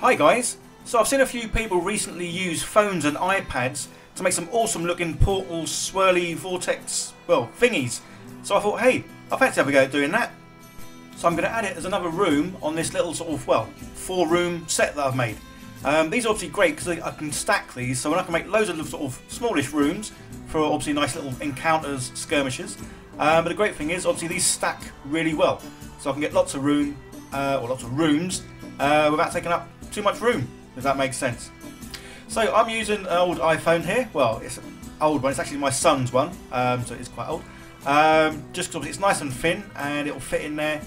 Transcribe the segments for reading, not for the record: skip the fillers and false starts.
Hi guys, so I've seen a few people recently use phones and iPads to make some awesome looking portal swirly vortex, well, thingies. So I thought, hey, I fancy have a go at doing that. So I'm going to add it as another room on this little sort of, well, 4-room set that I've made. These are obviously great because I can stack these, so when I can make loads of sort of smallish rooms for obviously nice little encounters, skirmishes. But the great thing is obviously these stack really well, so I can get lots of room, or lots of rooms, without taking up too much room, if that makes sense. So I'm using an old iPhone here. Well, it's an old one, it's actually my son's one, so it's quite old. Just because it's nice and thin and it'll fit in there,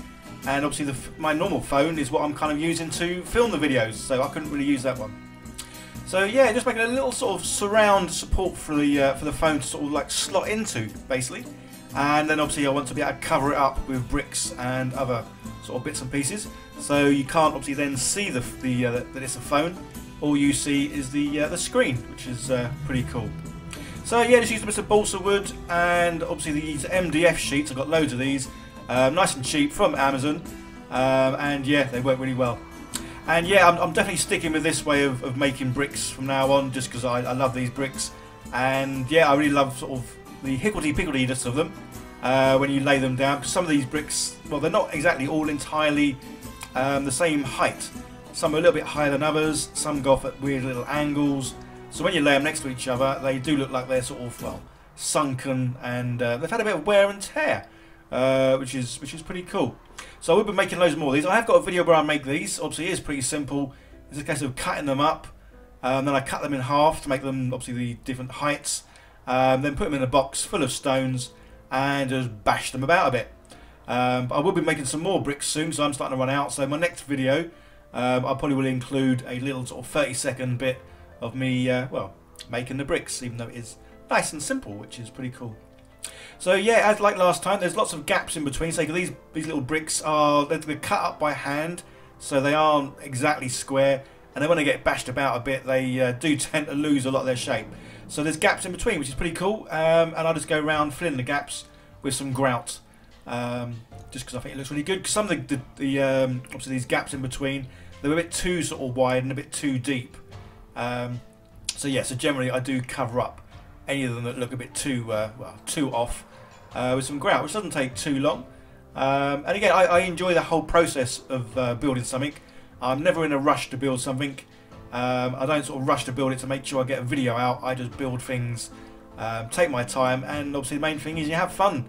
and obviously my normal phone is what I'm kind of using to film the videos, so I couldn't really use that one. So yeah, just making a little sort of surround support for the phone to sort of like slot into, basically. And then obviously I want to be able to cover it up with bricks and other sort of bits and pieces, so you can't obviously then see that it's a phone. All you see is the screen, which is pretty cool. So yeah, just used a bit of balsa wood and obviously these MDF sheets. I've got loads of these, nice and cheap from Amazon, and yeah, they work really well. And yeah, I'm definitely sticking with this way of making bricks from now on, just because I love these bricks, and yeah, I really love sort of the higgledy-piggledy-ness of them when you lay them down, because some of these bricks, well, they're not exactly all entirely the same height. Some are a little bit higher than others, some go off at weird little angles, so when you lay them next to each other they do look like they're sort of, well, sunken, and they've had a bit of wear and tear, which is pretty cool. So I will be making loads more of these. I have got a video where I make these. Obviously it is pretty simple, it's a case of cutting them up, then I cut them in half to make them obviously the different heights. Then put them in a box full of stones and just bash them about a bit. But I will be making some more bricks soon, so I'm starting to run out. So my next video, I probably will include a little sort of 30-second bit of me, well, making the bricks, even though it is nice and simple, which is pretty cool. So yeah, as like last time, there's lots of gaps in between. So these little bricks are, they're cut up by hand, so they aren't exactly square. And then when they get bashed about a bit, they do tend to lose a lot of their shape. So there's gaps in between, which is pretty cool, and I'll just go around filling the gaps with some grout, just because I think it looks really good. Because some of the obviously these gaps in between, they're a bit too sort of wide and a bit too deep. So yeah, so generally I do cover up any of them that look a bit too well, too off with some grout, which doesn't take too long. And again, I enjoy the whole process of building something. I'm never in a rush to build something. I don't sort of rush to build it to make sure I get a video out. I just build things, take my time, and obviously the main thing is you have fun.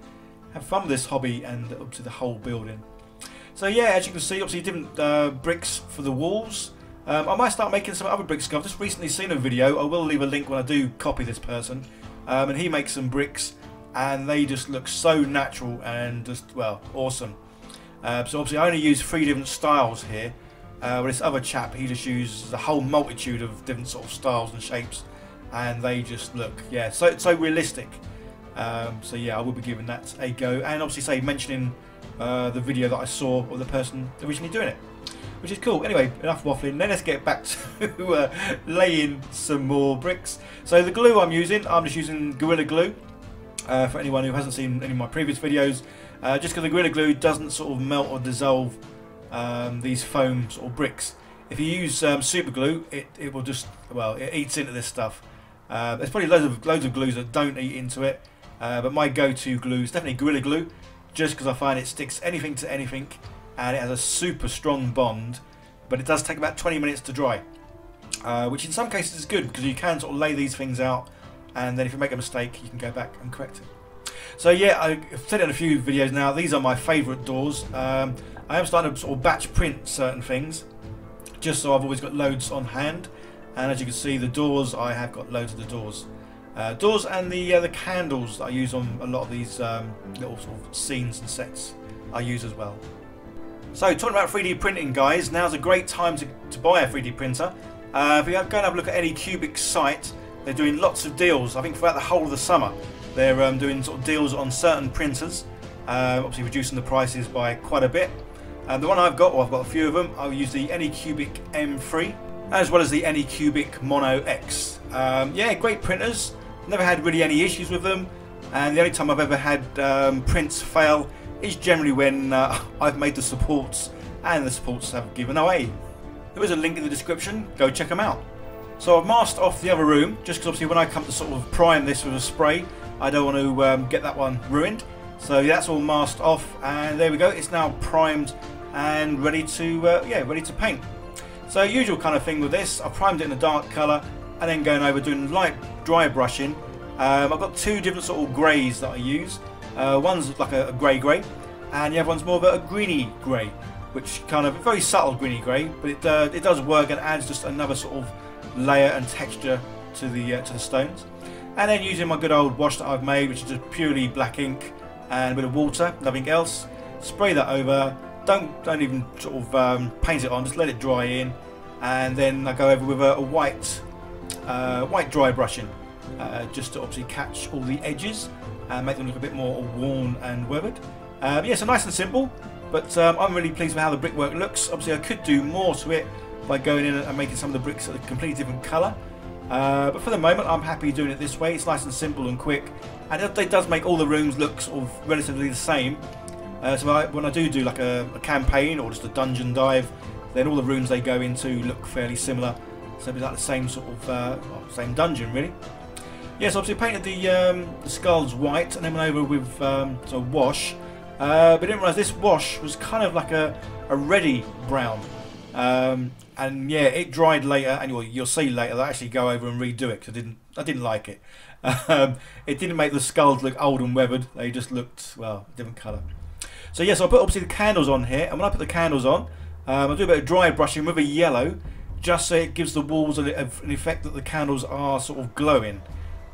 Have fun with this hobby and up to the whole building. So yeah, as you can see, obviously different bricks for the walls. I might start making some other bricks. I've just recently seen a video. I will leave a link when I do copy this person. And he makes some bricks and they just look so natural and just, well, awesome. So obviously I only use 3 different styles here. Well, this other chap, he just uses a whole multitude of different sort of styles and shapes, and they just look, yeah, so realistic. So yeah, I will be giving that a go, and obviously mentioning the video that I saw of the person originally doing it, which is cool. Anyway, enough waffling. Then let's get back to laying some more bricks. So the glue I'm just using Gorilla Glue. For anyone who hasn't seen any of my previous videos, just because the Gorilla Glue doesn't sort of melt or dissolve these foam sort of bricks. If you use super glue, it will just, well, it eats into this stuff. There's probably loads of glues that don't eat into it, but my go-to glue is definitely Gorilla Glue, just because I find it sticks anything to anything, and it has a super strong bond. But it does take about 20 minutes to dry, which in some cases is good, because you can sort of lay these things out, and then if you make a mistake, you can go back and correct it. So yeah, I've said it in a few videos now, these are my favourite doors. I am starting to sort of batch print certain things, just so I've always got loads on hand. And as you can see, the doors, I have got loads of the doors. Doors and the candles that I use on a lot of these little sort of scenes and sets I use as well. So talking about 3D printing, guys, now's a great time to buy a 3D printer. If you go and have a look at Anycubic's site, they're doing lots of deals. I think throughout the whole of the summer, they're doing sort of deals on certain printers, obviously reducing the prices by quite a bit. The one I've got, or I've got a few of them, I'll use the Anycubic M3 as well as the Anycubic Mono X. Yeah, great printers, never had really any issues with them, and the only time I've ever had prints fail is generally when I've made the supports and the supports have given away. There is a link in the description, go check them out. So I've masked off the other room, just because obviously when I come to sort of prime this with a spray, I don't want to get that one ruined. So that's all masked off, and there we go, it's now primed and ready to, ready to paint. So usual kind of thing with this, I've primed it in a dark colour, and then going over doing light dry brushing. I've got two different sort of greys that I use. One's like a grey, and the other one's more of a greeny grey, which kind of very subtle greeny grey, but it does work and adds just another sort of layer and texture to the stones. And then using my good old wash that I've made, which is just purely black ink and a bit of water, nothing else. Spray that over. Don't even sort of paint it on. Just let it dry in, and then I go over with a white dry brushing, just to obviously catch all the edges and make them look a bit more worn and weathered. Yeah, so nice and simple, but I'm really pleased with how the brickwork looks. Obviously I could do more to it by going in and making some of the bricks a completely different colour, but for the moment I'm happy doing it this way. It's nice and simple and quick, and it does make all the rooms look sort of relatively the same. So when I do like a campaign or just a dungeon dive, then all the rooms they go into look fairly similar, so it'll be like the same sort of same dungeon really. Yeah, so obviously painted the skulls white, and then went over with sort of wash. But I didn't realise this wash was kind of like a reddy brown, and yeah, it dried later, and you'll see later that I actually go over and redo it because I didn't like it. It didn't make the skulls look old and weathered; they just looked, well, different colour. So yeah, so I put obviously the candles on here, and when I put the candles on, I do a bit of dry brushing with a yellow, just so it gives the walls an effect that the candles are sort of glowing.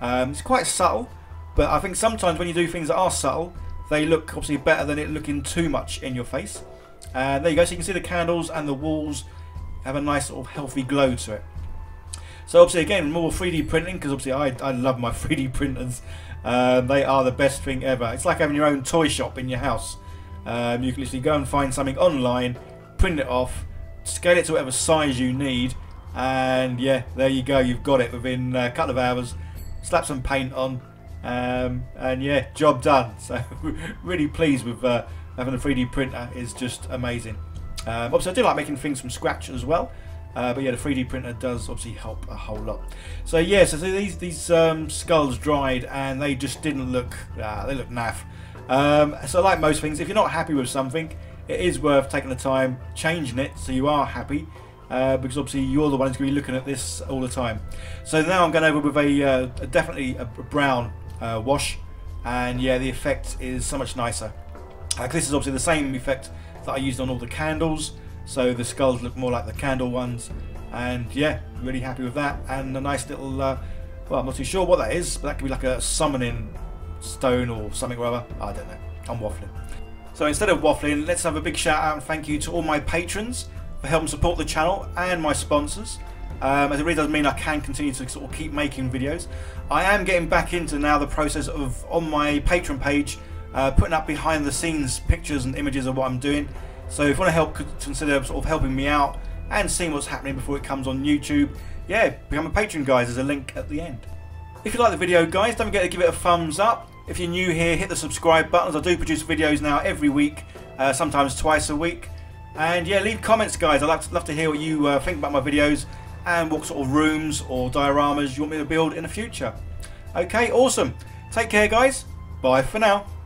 It's quite subtle, but I think sometimes when you do things that are subtle, they look obviously better than it looking too much in your face. And there you go, so you can see the candles and the walls have a nice sort of healthy glow to it. So obviously again, more 3D printing, because obviously I love my 3D printers. They are the best thing ever. It's like having your own toy shop in your house. You can literally go and find something online, print it off, scale it to whatever size you need, and yeah, there you go, you've got it within a couple of hours. Slap some paint on, and yeah, job done. So really pleased with having a 3D printer. Is just amazing. Obviously I do like making things from scratch as well, but yeah, the 3D printer does obviously help a whole lot. So yeah, so these skulls dried, and they just didn't look, they look naff. So like most things, if you're not happy with something, it is worth taking the time changing it so you are happy. Because obviously you're the one who's going to be looking at this all the time. So now I'm going over with definitely a brown wash, and yeah, the effect is so much nicer. This is obviously the same effect that I used on all the candles, so the skulls look more like the candle ones, and yeah, really happy with that. And a nice little, well, I'm not too sure what that is, but that could be like a summoning stone or something or other. I don't know, I'm waffling. So instead of waffling, let's have a big shout out and thank you to all my patrons for helping support the channel and my sponsors, as it really does mean I can continue to sort of keep making videos. I am getting back into now the process of, on my Patreon page, putting up behind the scenes pictures and images of what I'm doing. So if you want to help, consider sort of helping me out and seeing what's happening before it comes on YouTube, yeah, become a patron guys, there's a link at the end. If you like the video guys, don't forget to give it a thumbs up. If you're new here, hit the subscribe buttons. I do produce videos now every week, sometimes twice a week. And yeah, leave comments guys, I'd love to hear what you think about my videos and what sort of rooms or dioramas you want me to build in the future. Okay, awesome. Take care guys, bye for now.